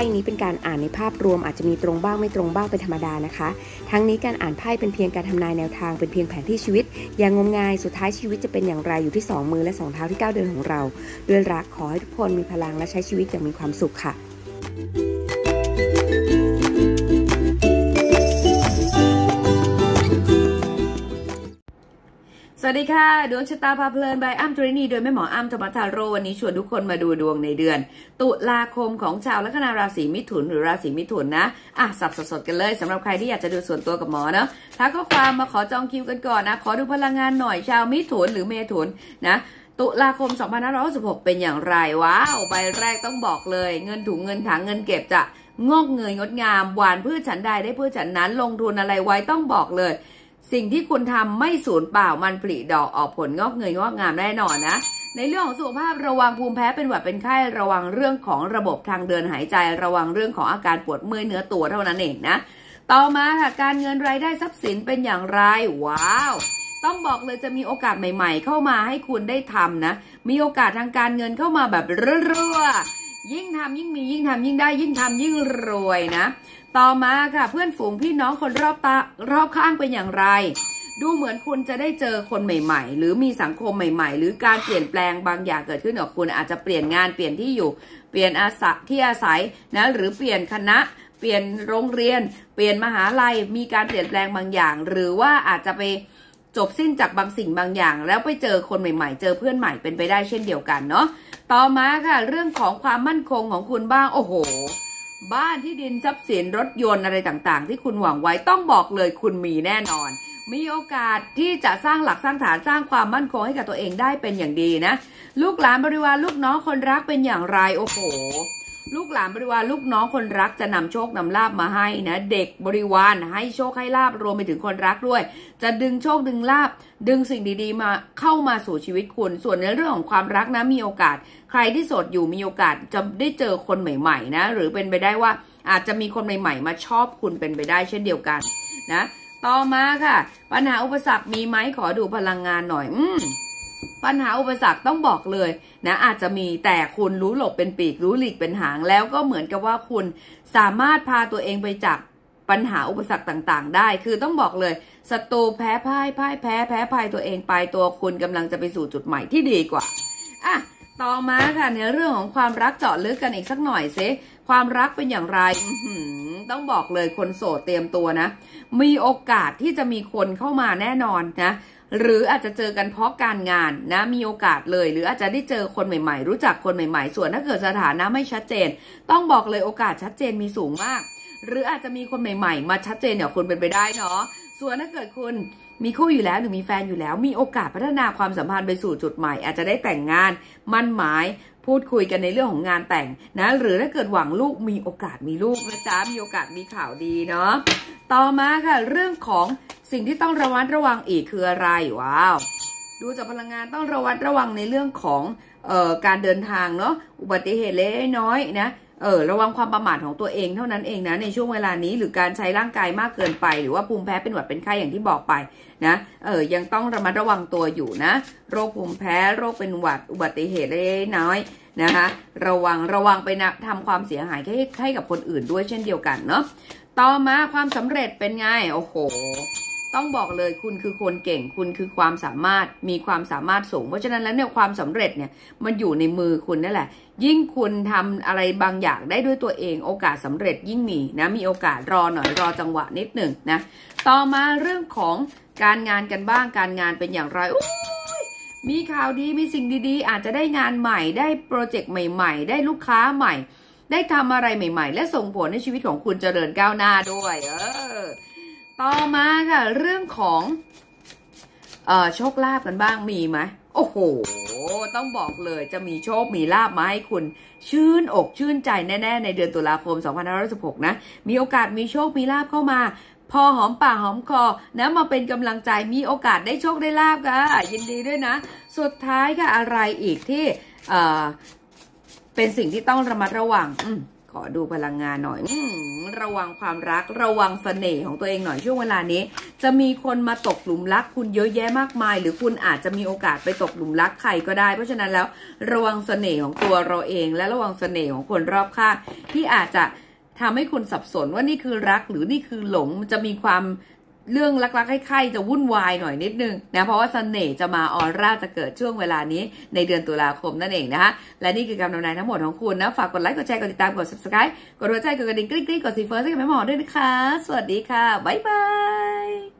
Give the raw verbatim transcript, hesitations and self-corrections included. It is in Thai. พ่นี้เป็นการอ่านในภาพรวมอาจจะมีตรงบ้างไม่ตรงบ้างเป็นธรรมดานะคะทั้งนี้การอ่านไพ่เป็นเพียงการทำนายแนวทางเป็นเพียงแผนที่ชีวิตอย่างงมงายสุดท้ายชีวิตจะเป็นอย่างไรอยู่ที่สองมือและสองเท้าที่ก้าวเดินของเราด้วยรักขอให้ทุกคนมีพลังและใช้ชีวิตอย่างมีความสุขค่ะสวัสดีค่ะดวงชะตาพาเพลินบายอ้ำจรินีโดยแม่หมออ้ำธรรมทาโรวันนี้ชวนทุกคนมาดูดวงในเดือนตุลาคมของชาวลัคนาราศีมิถุนหรือราศีมิถุนนะอ่ะสับสดๆกันเลยสำหรับใครที่อยากจะดูส่วนตัวกับหมอเนาะถ้าข้อความมาขอจองคิวกันก่อนนะขอดูพลังงานหน่อยชาวมิถุนหรือเมถุนนะตุลาคมสองพันห้าร้อยหกสิบหกเป็นอย่างไรว้าวใบแรกต้องบอกเลยเงินถุงเงินถังเงินเก็บจะงอกเงยงดงามหวานพืชฉันใดได้พืชฉันนั้นลงทุนอะไรไว้ต้องบอกเลยสิ่งที่คุณทำไม่สูญเปล่ามันผลิดอกออกผลงอกเงยงอกงามแน่นอนนะในเรื่องของสุขภาพระวังภูมิแพ้เป็นหวัดเป็นไข้ระวังเรื่องของระบบทางเดินหายใจระวังเรื่องของอาการปวดเมื่อยเนื้อตัวเท่านั้นเองนะต่อมาค่ะการเงินรายได้ทรัพย์สินเป็นอย่างไรว้าวต้องบอกเลยจะมีโอกาสใหม่ๆเข้ามาให้คุณได้ทำนะมีโอกาสทางการเงินเข้ามาแบบเรื่อยๆยิ่งทำยิ่งมียิ่งทำยิ่งได้ยิ่งทำยิ่งรวยนะต่อมาค่ะเพื่อนฝูงพี่น้องคนรอบตารอบข้างเป็นอย่างไรดูเหมือนคุณจะได้เจอคนใหม่ๆหรือมีสังคมใหม่ๆหรือการเปลี่ยนแปลงบางอย่างเกิดขึ้นกับคุณอาจจะเปลี่ยนงานเปลี่ยนที่อยู่เปลี่ยนอาศัยที่อาศัยนะหรือเปลี่ยนคณะเปลี่ยนโรงเรียนเปลี่ยนมหาลัยมีการเปลี่ยนแปลงบางอย่างหรือว่าอาจจะไปจบสิ้นจากบางสิ่งบางอย่างแล้วไปเจอคนใหม่ๆเจอเพื่อนใหม่เป็นไปได้เช่นเดียวกันเนาะต่อมาค่ะเรื่องของความมั่นคงของคุณบ้างโอ้โหบ้านที่ดินทรัพย์สินรถยนต์อะไรต่างๆที่คุณหวังไว้ต้องบอกเลยคุณมีแน่นอนมีโอกาสที่จะสร้างหลักสร้างฐานสร้างความมั่นคงให้กับตัวเองได้เป็นอย่างดีนะลูกหลานบริวารลูกน้องคนรักเป็นอย่างไรโอ้โหลูกหลานบริวารลูกน้องคนรักจะนำโชคนำลาบมาให้นะเด็กบริวารให้โชคให้ลาบรวมไปถึงคนรักด้วยจะดึงโชคดึงลาบดึงสิ่งดีๆมาเข้ามาสู่ชีวิตคุณส่วนในเรื่องของความรักนะมีโอกาสใครที่โสดอยู่มีโอกาสจะได้เจอคนใหม่ๆนะหรือเป็นไปได้ว่าอาจจะมีคนใหม่ๆมาชอบคุณเป็นไปได้เช่นเดียวกันนะต่อมาค่ะปัญหาอุปสรรคมีไหมขอดูพลังงานหน่อยอืมปัญหาอุปสรรคต้องบอกเลยนะอาจจะมีแต่คุณรู้หลบเป็นปีกรู้หลีกเป็นหางแล้วก็เหมือนกับว่าคุณสามารถพาตัวเองไปจากปัญหาอุปสรรคต่างๆได้คือต้องบอกเลยศัตรูแพ้พ่ายพ่ายแพ้แพ้พ่ายตัวเองไปตัวคุณกำลังจะไปสู่จุดใหม่ที่ดีกว่าอ่ะต่อมาค่ะในเรื่องของความรักเจาะลึกกันอีกสักหน่อยสิความรักเป็นอย่างไรต้องบอกเลยคนโสดเตรียมตัวนะมีโอกาสที่จะมีคนเข้ามาแน่นอนนะหรืออาจจะเจอกันเพราะการงานนะมีโอกาสเลยหรืออาจจะได้เจอคนใหม่ๆรู้จักคนใหม่ๆส่วนถ้าเกิดสถานะไม่ชัดเจนต้องบอกเลยโอกาสชัดเจนมีสูงมากหรืออาจจะมีคนใหม่ๆมาชัดเจนเนี่ยคุณเป็นไปได้เนาะส่วนถ้าเกิดคุณมีคู่อยู่แล้วหรือมีแฟนอยู่แล้วมีโอกาสพัฒนาความสัมพันธ์ไปสู่จุดใหม่อาจจะได้แต่งงานมั่นหมายพูดคุยกันในเรื่องของงานแต่งนะหรือถ้าเกิดหวังลูกมีโอกาสมีลูกนะจ๊ะมีโอกาสมีข่าวดีเนาะต่อมาค่ะเรื่องของสิ่งที่ต้องระวัดระวังอีกคืออะไรว้าวดูจากพลังงานต้องระวัดระวังในเรื่องของเอ่อการเดินทางเนาะอุบัติเหตุเล็กน้อยนะเออระวังความประมาทของตัวเองเท่านั้นเองนะในช่วงเวลานี้หรือการใช้ร่างกายมากเกินไปหรือว่าภูมิแพ้เป็นหวัดเป็นไข้อย่างที่บอกไปนะเออยังต้องระมัดระวังตัวอยู่นะโรคภูมิแพ้โรคเป็นหวัดอุบัติเหตุเล็กน้อยนะคะระวังระวังไปนะทำความเสียหายให้ให้กับคนอื่นด้วยเช่นเดียวกันเนาะต่อมาความสำเร็จเป็นไงโอ้โหต้องบอกเลยคุณคือคนเก่งคุณคือความสามารถมีความสามารถสูงเพราะฉะนั้นแล้วเนี่ยความสำเร็จเนี่ยมันอยู่ในมือคุณนั่นแหละยิ่งคุณทำอะไรบางอย่างได้ด้วยตัวเองโอกาสสำเร็จยิ่งมีนะมีโอกาสรอหน่อยรอจังหวะนิดหนึ่งนะต่อมาเรื่องของการงานกันบ้างการงานเป็นอย่างไรมีข่าวดีมีสิ่งดีๆอาจจะได้งานใหม่ได้โปรเจกต์ใหม่ๆได้ลูกค้าใหม่ได้ทำอะไรใหม่ๆและส่งผลให้ชีวิตของคุณเจริญก้าวหน้าด้วยเออต่อมาค่ะเรื่องของเอ่อโชคลาภกันบ้างมีไหมโอ้โหต้องบอกเลยจะมีโชคมีลาภมาให้คุณชื่นอกชื่นใจแน่ๆในเดือนตุลาคมสองพันห้าร้อยหกสิบหกนะมีโอกาสมีโชคมีลาภเข้ามาพอหอมปากหอมคอนะมาเป็นกำลังใจมีโอกาสได้โชคได้ลาภค่ะยินดีด้วยนะสุดท้ายค่ะอะไรอีกที่เอ่อเป็นสิ่งที่ต้องระมัดระวังขอดูพลังงานหน่อย ระวังความรักระวังเสน่ห์ของตัวเองหน่อยช่วงเวลานี้จะมีคนมาตกหลุมรักคุณเยอะแยะมากมายหรือคุณอาจจะมีโอกาสไปตกหลุมรักใครก็ได้เพราะฉะนั้นแล้วระวังเสน่ห์ของตัวเราเองและระวังเสน่ห์ของคนรอบข้างที่อาจจะทำให้คุณสับสนว่านี่คือรักหรือนี่คือหลงมันจะมีความเรื่องรักๆใกล้ๆจะวุ่นวายหน่อยนิดนึงนะเพราะว่าเสน่ห์จะมาออร่าจะเกิดช่วงเวลานี้ในเดือนตุลาคมนั่นเองนะคะและนี่คือคำทำนายทั้งหมดของคุณนะฝากกดไลค์กดแชร์กดติดตามกด ซับสไครบ์ กดหัวใจกดกระดิ่งกริ๊กๆกดซีเฟิร์สให้กับแม่หมอด้วยนะคะสวัสดีค่ะบ๊ายบาย